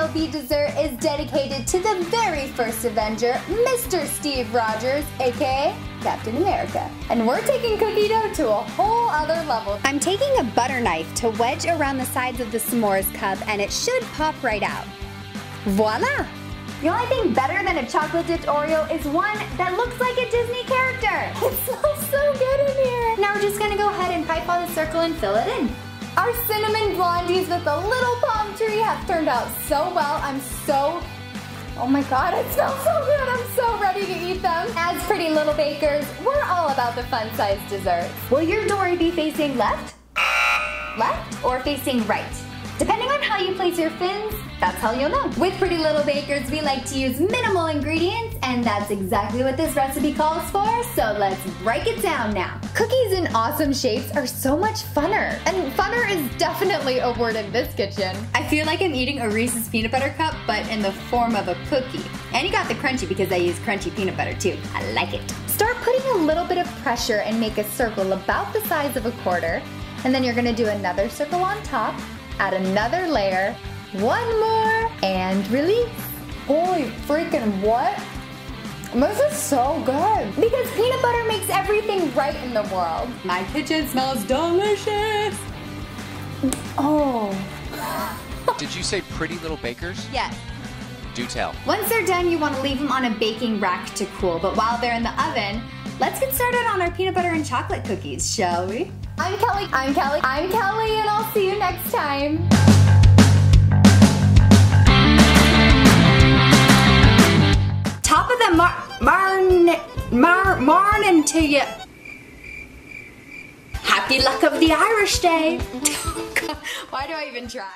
healthy dessert is dedicated to the very first Avenger, Mr. Steve Rogers, aka Captain America. And we're taking cookie dough to a whole other level. I'm taking a butter knife to wedge around the sides of the s'mores cup, and it should pop right out. Voila! The only thing better than a chocolate-dipped Oreo is one that looks like a Disney character. It smells so good in here. Now we're just gonna go ahead and pipe out the circle and fill it in. Our cinnamon blondies with a little palm tree have turned out so well. Oh my god, it smells so good. I'm so ready to eat them. As Pretty Little Bakers, we're all about the fun-sized desserts. Will your Dory be facing left, left, or facing right? Depending on how you place your fins, that's how you'll know. With Pretty Little Bakers, we like to use minimal ingredients, and that's exactly what this recipe calls for, so let's break it down now. Cookies in awesome shapes are so much funner, and funner is definitely a word in this kitchen. I feel like I'm eating a Reese's peanut butter cup, but in the form of a cookie. And you got the crunchy because I use crunchy peanut butter too. I like it. Start putting a little bit of pressure and make a circle about the size of a quarter, and then you're gonna do another circle on top, add another layer, one more, and release. Holy freaking what? This is so good. Because peanut butter makes everything right in the world. My kitchen smells delicious. Oh. Did you say Pretty Little Bakers? Yes. Do tell. Once they're done, you want to leave them on a baking rack to cool, but while they're in the oven, let's get started on our peanut butter and chocolate cookies, shall we? I'm Kelly, I'm Kelly, I'm Kelly, and I'll see you next time. Morning to you. Happy luck of the Irish day. Why do I even try?